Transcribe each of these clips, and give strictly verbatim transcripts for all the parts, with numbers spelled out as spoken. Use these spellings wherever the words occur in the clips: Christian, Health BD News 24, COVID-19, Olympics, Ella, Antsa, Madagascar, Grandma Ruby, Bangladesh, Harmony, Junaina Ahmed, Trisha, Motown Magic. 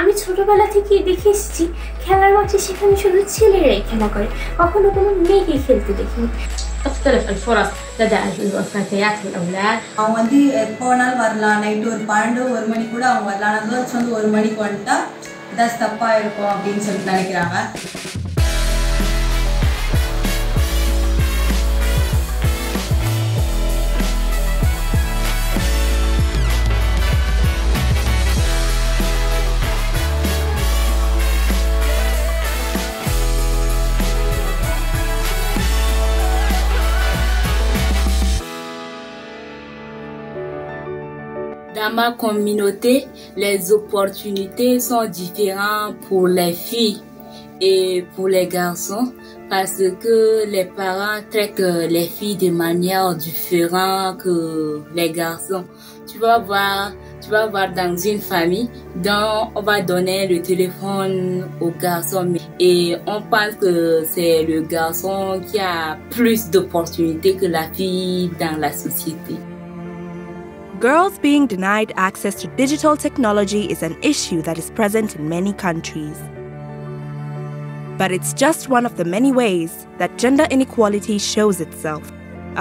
আমি ছোটবেলা থেকেই দেখে এসেছি খেলার মাঠে সেখানে শুধু ছেলেরাই খেলা করে, কখনো কোনো মেয়েকে খেলতে দেখিনি। تختلف الفرص لدى الفتيات والأولاد. عندي كونال ورلان يدور باندو ورماني كودا ورلان هذول صندو ورماني كونتا داس تباير كوا بين سلطان كراما. Dans ma communauté, les opportunités sont différentes pour les filles et pour les garçons parce que les parents traitent les filles de manière différente que les garçons. Tu vas voir, tu vas voir dans une famille dont on va donner le téléphone au garçon et on pense que c'est le garçon qui a plus d'opportunités que la fille dans la société. Girls being denied access to digital technology is an issue that is present in many countries. But it's just one of the many ways that gender inequality shows itself.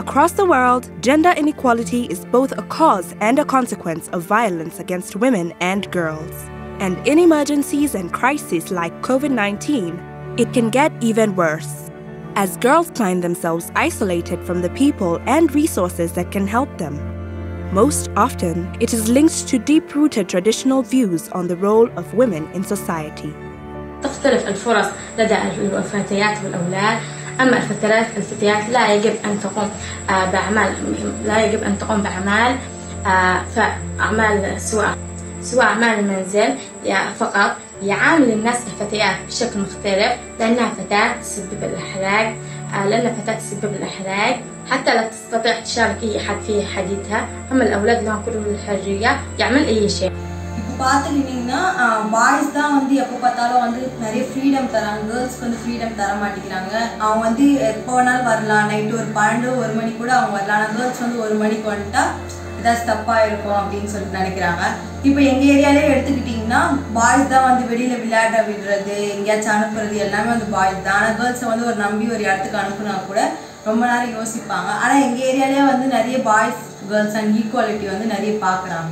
Across the world, gender inequality is both a cause and a consequence of violence against women and girls. And in emergencies and crises like COVID nineteen, it can get even worse, as girls find themselves isolated from the people and resources that can help them. Most often, it is linked to deep-rooted traditional views on the role of women in society. تختلف الفرص لدى الفتيات والأولاد، أما الفتيات لا يجب أن تقوم بأعمال لا يجب أن تقوم بأعمال فأعمال سواء سواء أعمال المنزل فقط يعامل الناس الفتيات بشكل مختلف لأنها فتاة تسبب الإحراج لأن فتاة تسبب الإحراج. حتى لا تستطيع تشارك أي حد في حديثها، أما الأولاد لهم كل الحرية يعمل أي شيء. பாத்தீங்கன்னா boys தான் வந்து எப்போ பார்த்தாலும் வந்து நிறைய freedom தராங்க, கேர்ள்ஸ்க்கு வந்து freedom தர மாட்டேங்கிறாங்க. அவங்க வந்து எப்போனாலும் வரலாம், நைட்டு ஒரு பன்னெண்டு ஒரு மணி கூட அவங்க வரலாம், கேர்ள்ஸ் வந்து ஒரு மணிக்கு வந்துட்டா ஏதாச்சும் தப்பாக இருக்கும் அப்படின்னு சொல்லிட்டு நினைக்கிறாங்க. இப்போ எங்கள் ஏரியாலே எடுத்துக்கிட்டிங்கன்னா பாய்ஸ் தான் வந்து வெளியில் விளையாட விடுறது, எங்கேயாச்சும் அனுப்புறது எல்லாமே வந்து பாய்ஸ் தான். ஆனால் கேர்ள்ஸை வந்து ஒரு நம்பி ஒரு இடத்துக்கு அனுப்புனா கூட ரொம்ப நேரம் யோசிப்பாங்க. ஆனால் எங்கள் ஏரியாலே வந்து நிறைய பாய்ஸ் கேர்ள்ஸ் அண்ட் ஈக்குவாலிட்டி வந்து நிறைய பார்க்குறாங்க.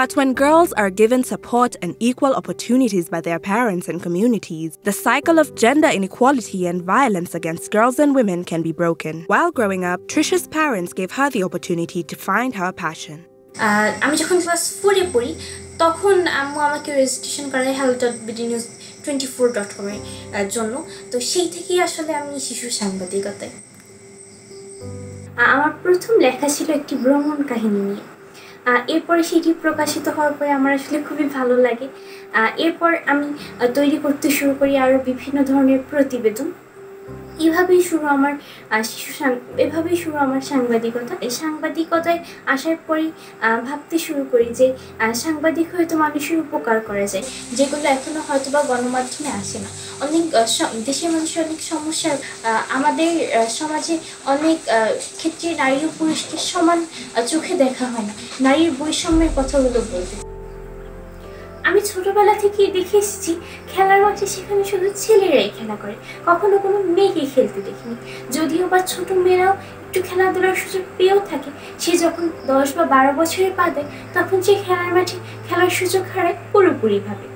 But when girls are given support and equal opportunities by their parents and communities, the cycle of gender inequality and violence against girls and women can be broken. While growing up, Trisha's parents gave her the opportunity to find her passion. Uh, I was fully free. তখন আম্মু আমাকে registration করাই health BD news twenty four dot কমের জন্য। তো সেই থেকেই আসলে আমি শিশু সাংবাদিকতায় আমার প্রথম লেখা ছিল একটি ভ্রমণ কাহিনী নিয়ে। এরপরে সেটি প্রকাশিত হওয়ার পরে আমার আসলে খুবই ভালো লাগে। এরপর আমি তৈরি করতে শুরু করি আরও বিভিন্ন ধরনের প্রতিবেদন। এভাবেই শুরু আমার শিশু এভাবেই শুরু আমার সাংবাদিকতা। এই সাংবাদিকতায় আসার পরে ভাবতে শুরু করি যে সাংবাদিক হয়তো মানুষের উপকার করা যায়, যেগুলো এখনও হয়তো বা গণমাধ্যমে আসে না। অনেক দেশের মানুষের অনেক সমস্যা, আমাদের সমাজে অনেক ক্ষেত্রে নারী ও পুরুষকে সমান চোখে দেখা হয় না, নারীর বৈষম্যের কথাগুলো বলতে। আমি ছোটবেলা থেকেই দেখে এসেছি খেলার মাঠে সেখানে শুধু ছেলেরাই খেলা করে, কখনো কোনো মেয়েকে খেলতে দেখিনি। যদিও বা ছোটো মেয়েরাও একটু খেলাধুলার সুযোগ পেয়েও থাকে, সে যখন দশ বা বারো বছরে পা দেয় তখন সে খেলার মাঠে খেলার সুযোগ হারায় পুরোপুরিভাবে।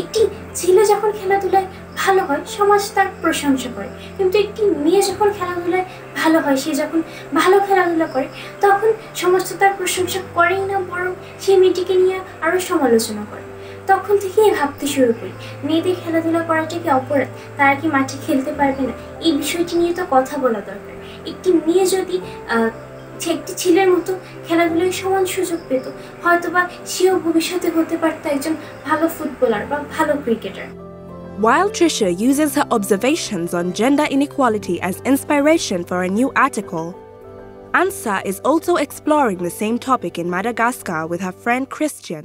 একটি ছেলে যখন খেলাধুলায় ভালো হয় সমাজ তার প্রশংসা করে, কিন্তু একটি মেয়ে যখন খেলাধুলায় ভালো হয়, সে যখন ভালো খেলাধুলা করে তখন সমাজ তো তার প্রশংসা করেই না, বরং সেই মেয়েটিকে নিয়ে আরও সমালোচনা করে। তখন থেকেই ভাবতে শুরু করি মেয়েদের খেলাধুলা করাটা কি অপরাধ, তারা কি মাঠে খেলতে পারবে না? এই বিষয়টি নিয়ে তো কথা বলা দরকার। একটি মেয়ে যদি একটি ছেলের মতো খেলাধুলায় সমান সুযোগ পেত, হয়তোবা সেও ভবিষ্যতে হতে পারত একজন ভালো ফুটবলার বা ভালো cricketer. While Trisha uses her observations on gender inequality as inspiration for a new article, Antsa is also exploring the same topic in Madagascar with her friend Christian.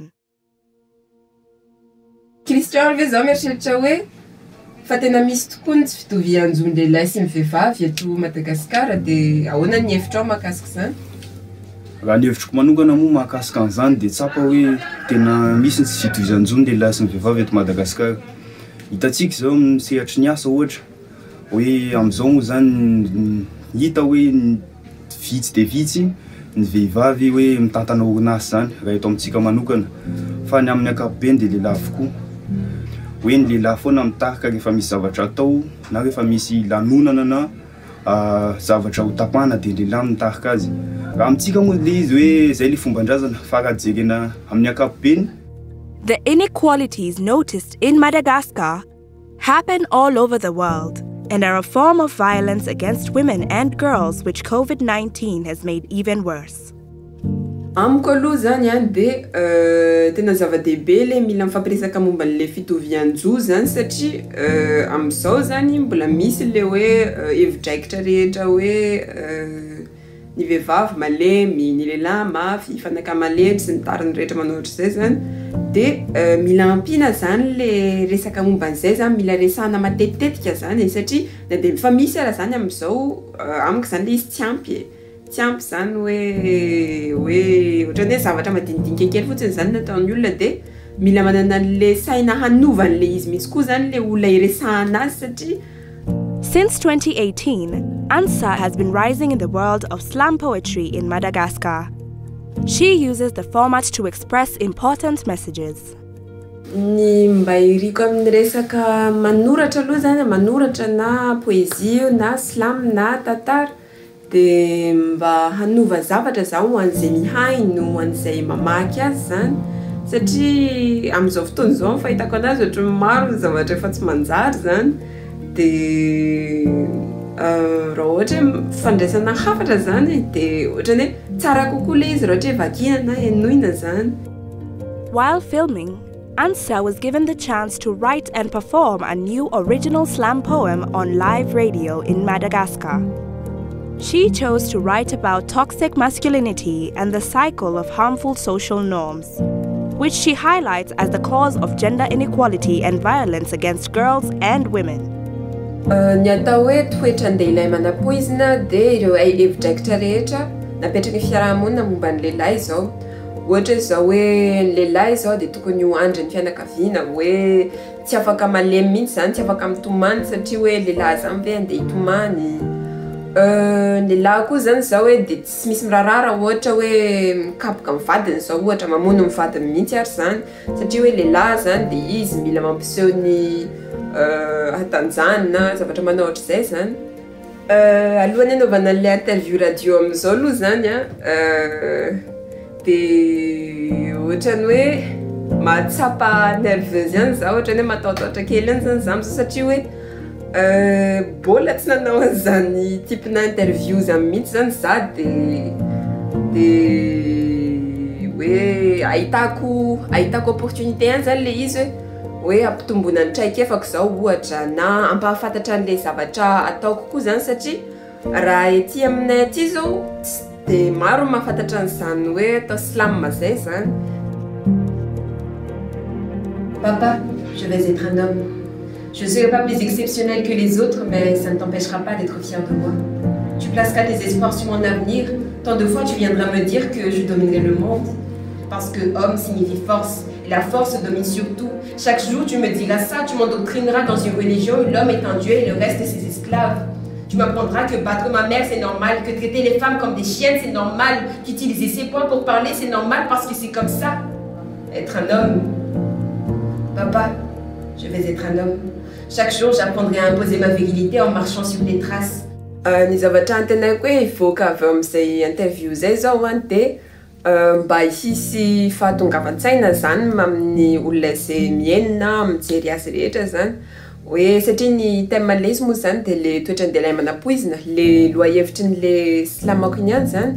Christian vez omer shelchawe fatena mistukunt fituvia nzunde lasim fefa vietu Madagascar de aona nieftra makasksan Ralevo manogana moa mahakasika an'izany de tsapa hoe tena misy ny situation de lasan'ny vehivavy eto Madagascar. Hitatsika zao amin'ny sehatry ny asa ohatra hoe amizao moa zany hita hoe vitsy de vitsy ny vehivavy hoe mitantana orinasa zany raha eto amintsika manokana fa ny amin'ny akapobeny de lehilahy avokoa. Hoe ny lehilahy foana mitarika rehefa misy zavatra atao na rehefa misy lanonana na zavatra ho tapana de lehilahy mitarika azy. The inequalities noticed in Madagascar happen all over the world and are a form of violence against women and girls which COVID nineteen has made even worse. Amkolo zany de tena zavadebele milan fapresaka momba le fitovianjo zany satria amsao zany mbola misy le hoe evidraikitra rehetra hoe ni vehivavy malemy ni lehilahy mafy fanaka malemy sy nitariny rehetra manohitra zay zany de mila ampina zany le resaka momba an'izay zany mila resahana matetitetika zany e satria na de fa misy ara zany amin'izao amiko zany le izy tsy ampy e tsy ampy zany hoe hoe ohatrany hoe zavatra madinidinika kely fotsiny zany nataon'ny olona de mila manana an'le saina hanova an'le izy mihitsy koa zany le olona iresahana azy satria. Since twenty eighteen, Antsa has been rising in the world of slam poetry in Madagascar. She uses the format to express important messages. Ni mbairiko amin'ny resaka manoratra aloha zany manoratra na poezia na slam na tatar de mba hanova zavatra zao ho an'izay mihaino ho an'izay mamaky azy zany satria amin'izao fotoana izao fahitako anazy ohatry maro ny zavatra efa tsy manjary zany. De raha ohatra fandraisana hafatra zany de ohatrany hoe tsara kokoa le izy raha ohatra vakina na enoina zany. While filming, Antsa was given the chance to write and perform a new original slam poem on live radio in Madagascar. She chose to write about toxic masculinity and the cycle of harmful social norms, which she highlights as the cause of gender inequality and violence against girls and women. Ny atao hoe toetra ny lehilahy manam-poizina dia ireo hevitra rehetra napetraky ny fiarahamonina momba ny lehilahy izao. Ohatra izao hoe ny lehilahy izao dia tokony ho andrin'ny fianakaviana hoe tsy afaka malemy mihitsy zany, tsy afaka mitomany satria hoe lehilahy zany ve andeha hitomany. Ny lehilahy koa zany izao hoe dia tsy misy mirarara ohatra hoe mikapoka ny vadiny izao ohatra mamono ny vadiny mihitsy ary zany satria hoe lehilahy zany dia izy mila mampiseho ny hatanjany na zavatra manaotra izay zany. Alohany hanaovana an'ilay interview radio amin'izao aloha zany a dia ohatrany hoe mahatsapa nerveuse ihany za ohatrany hoe mataotaotra kely ihany zany za amin'izao satria hoe mbola tsy nanao an'izany tipina interview zany mihitsy zany za dia dia hoe ahitako ahitako opportunité ihany zany ilay izy hoe hoe ampitombona ny traiko efako izao ohatra na ampahafantatra an'ilay zavatra ataoko koa zany satria raha ety aminay aty zao tsy dia maro mahafantatra an'izany hoe atao slam izay zany. Papa, je vais être un homme. Je ne serai pas plus exceptionnel que les autres, mais ça ne t'empêchera pas d'être fier de moi. Tu placeras tes espoirs sur mon avenir. Tant de fois tu viendras me dire que je dominerai le monde. Parce que homme signifie force. La force domine sur tout. Chaque jour, tu me diras ça, tu m'endoctrineras dans une religion où l'homme est un dieu et le reste est ses esclaves. Tu m'apprendras que battre ma mère, c'est normal, que traiter les femmes comme des chiennes, c'est normal, qu'utiliser ses poings pour parler, c'est normal parce que c'est comme ça, être un homme. Papa, je vais être un homme. Chaque jour, j'apprendrai à imposer ma virilité en marchant sur des traces. Nous avons tenté il faut qu'avant ces interviews, ils ont été mba hisy fahatongavantsaina zany amin'ny olona izay miaina mijery azy rehetra zany hoe satria ny thème le izy moa zany dia le toetra ny lehilahy manam-poizina le lohahevitry n'ilay slamaokiny ihany zany.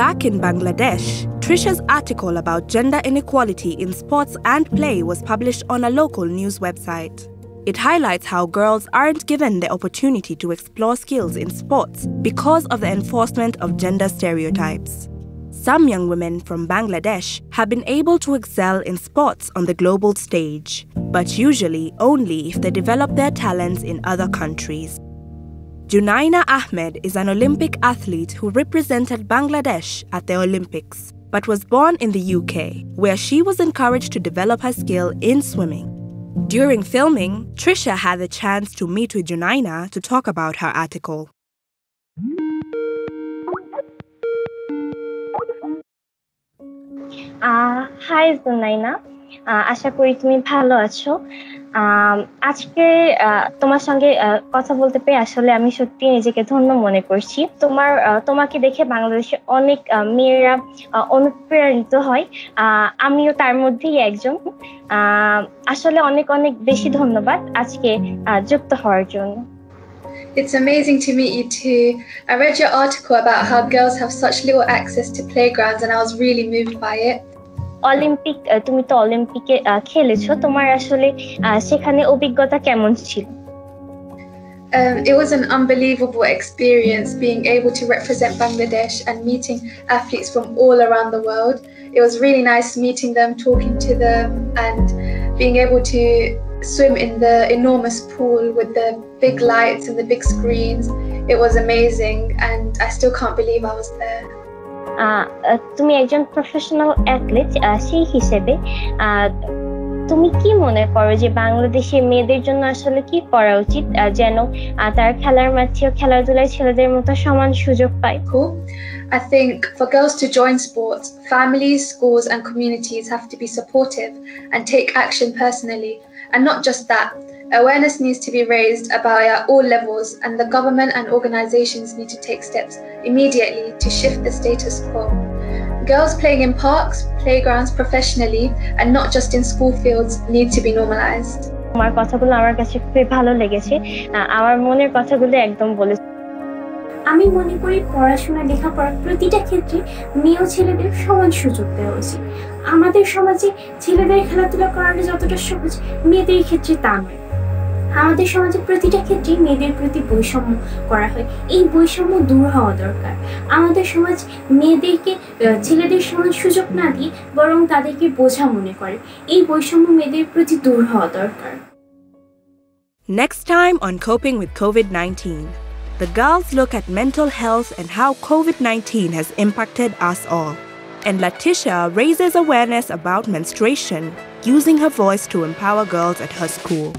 Back in Bangladesh, Trisha's article about gender inequality in sports and play was published on a local news website. It highlights how girls aren't given the opportunity to explore skills in sports because of the enforcement of gender stereotypes. Some young women from Bangladesh have been able to excel in sports on the global stage, but usually only if they develop their talents in other countries. Junaina Ahmed is an Olympic athlete who represented Bangladesh at the Olympics, but was born in the U K, where she was encouraged to develop her skill in swimming. During filming, Trisha had the chance to meet with Junaina to talk about her article. Uh, hi, Junaina. আশা করি তুমি ভালো আছো আজকে তোমার সঙ্গে কথা বলতে পেরে আসলে আমি সত্যি নিজেকে ধন্য মনে করছি তোমার তোমাকে দেখে বাংলাদেশে অনেক মেয়েরা অনুপ্রাণিত হয় আমিও তার মধ্যেই একজন আসলে অনেক অনেক বেশি ধন্যবাদ আজকে যুক্ত হওয়ার জন্য It's amazing to meet you too. I read your article about how girls have such little access to playgrounds and I was really moved by it. Olympic, তুমি তো অলিম্পিকে খেলেছো তোমার আসলে সেখানে অভিজ্ঞতা কেমন ছিল? It was an unbelievable experience being able to represent Bangladesh and meeting athletes from all around the world. It was really nice meeting them, talking to them and being able to swim in the enormous pool with the big lights and the big screens. It was amazing and I still can't believe I was there. তুমি একজন professional athlete সেই হিসেবে তুমি কি মনে করো যে বাংলাদেশে মেয়েদের জন্য আসলে কি করা উচিত যেন তার খেলার মাঠেও খেলাধুলায় ছেলেদের মতো সমান সুযোগ পায় I think for girls to join sports, families, schools and communities have to be supportive and take action personally. And not just that, awareness needs to be raised about all levels and the government and organizations need to take steps immediately to shift the status quo. Girls playing in parks, playgrounds professionally and not just in school fields need to be normalized. আমার কথাগুলো আমার কাছে খুব ভালো লেগেছে আমার মনের কথাগুলো একদম বলেছ আমি মনে করি পড়াশোনা লেখাপড়ার প্রতিটা ক্ষেত্রে মেয়ে ও ছেলেদের সমান সুযোগ দেওয়া উচিত আমাদের সমাজে ছেলেদের খেলাধুলা করার যতটা সুযোগ মেয়েদের ক্ষেত্রে তা নয় আমাদের সমাজে প্রতিটা ক্ষেত্রে মেয়েদের প্রতি বৈষম্য করা হয় এই বৈষম্য দূর হওয়া দরকার আমাদের সমাজ মেয়েদেরকে ছেলেদের সমান সুযোগ না দিয়ে বরং তাদেরকে বোঝা মনে করে এই বৈষম্য মেয়েদের প্রতি দূর হওয়া দরকার Next time on Coping with COVID nineteen, the girls look at mental health and how COVID nineteen has impacted us all. And Latisha raises awareness about menstruation, using her voice to empower girls at her school.